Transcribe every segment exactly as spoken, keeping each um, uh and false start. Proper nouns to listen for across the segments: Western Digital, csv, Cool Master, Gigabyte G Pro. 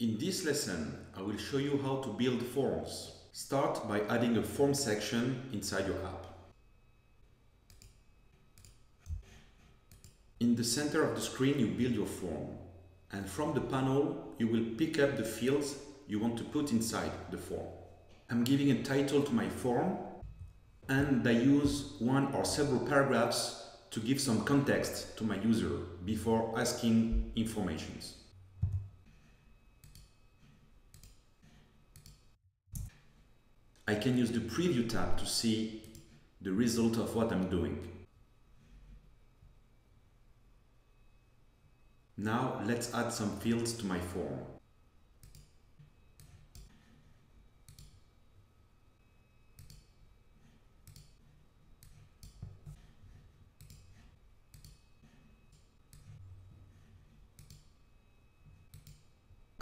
In this lesson, I will show you how to build forms. Start by adding a form section inside your app. In the center of the screen, you build your form. And from the panel, you will pick up the fields you want to put inside the form. I'm giving a title to my form, and I use one or several paragraphs to give some context to my user before asking informations. I can use the preview tab to see the result of what I'm doing. Now let's add some fields to my form.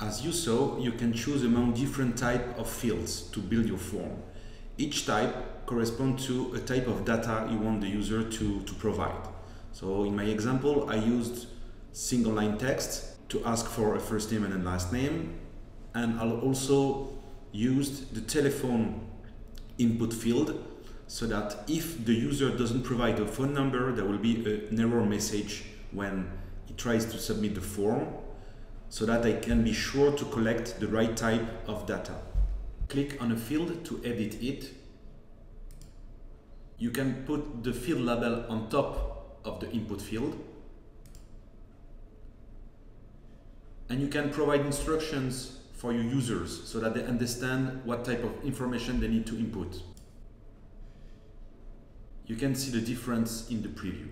As you saw, you can choose among different types of fields to build your form. Each type corresponds to a type of data you want the user to, to provide. So in my example, I used single line text to ask for a first name and a last name. And I also used the telephone input field so that if the user doesn't provide a phone number, there will be an error message when he tries to submit the form, so that I can be sure to collect the right type of data. Click on a field to edit it. You can put the field label on top of the input field. And you can provide instructions for your users so that they understand what type of information they need to input. You can see the difference in the preview.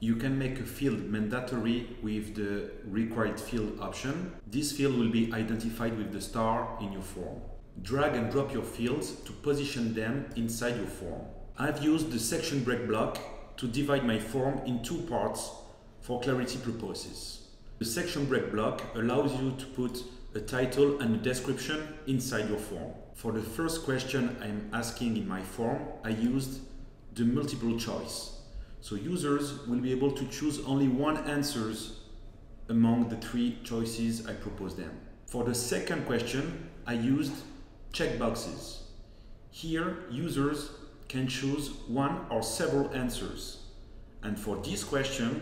You can make a field mandatory with the required field option. This field will be identified with the star in your form. Drag and drop your fields to position them inside your form. I've used the section break block to divide my form in two parts for clarity purposes. The section break block allows you to put a title and a description inside your form. For the first question I'm asking in my form, I used the multiple choice. So users will be able to choose only one answer among the three choices I propose them. For the second question, I used checkboxes. Here, users can choose one or several answers. And for this question,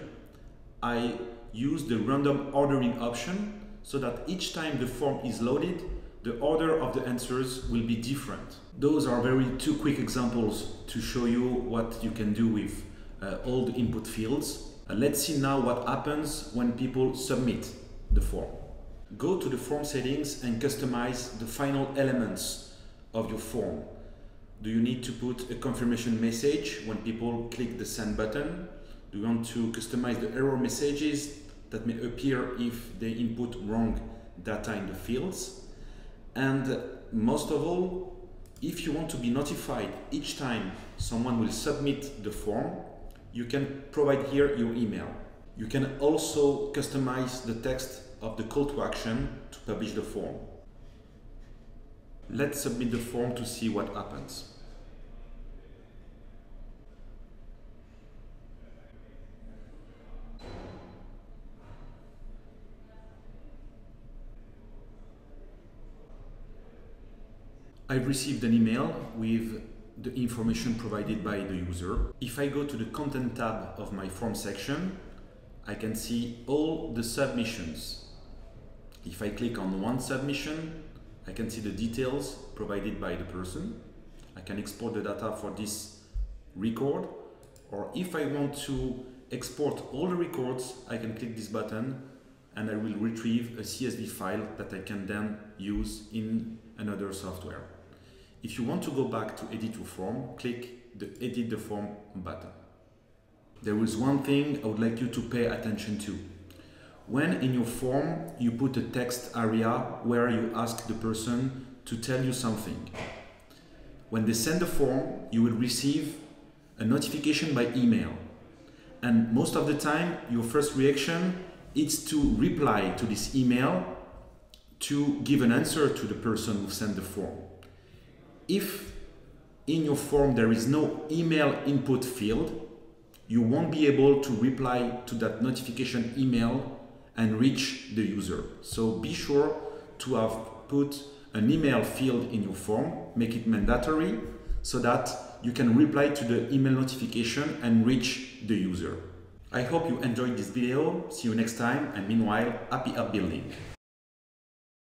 I used the random ordering option so that each time the form is loaded, the order of the answers will be different. Those are very two quick examples to show you what you can do with Uh, all the input fields. Uh, let's see now what happens when people submit the form. Go to the form settings and customize the final elements of your form. Do you need to put a confirmation message when people click the send button? Do you want to customize the error messages that may appear if they input wrong data in the fields? And most of all, if you want to be notified each time someone will submit the form, you can provide here your email. You can also customize the text of the call to action to publish the form. Let's submit the form to see what happens. I've received an email with the information provided by the user. If I go to the content tab of my form section, I can see all the submissions. If I click on one submission, I can see the details provided by the person. I can export the data for this record, or if I want to export all the records, I can click this button and I will retrieve a C S V file that I can then use in another software. If you want to go back to edit your form, click the edit the form button. There is one thing I would like you to pay attention to. When in your form you put a text area where you ask the person to tell you something. When they send the form, you will receive a notification by email. And most of the time, your first reaction is to reply to this email to give an answer to the person who sent the form. If in your form there is no email input field, you won't be able to reply to that notification email and reach the user. So be sure to have put an email field in your form, make it mandatory so that you can reply to the email notification and reach the user. I hope you enjoyed this video. See you next time, and meanwhile, happy app building.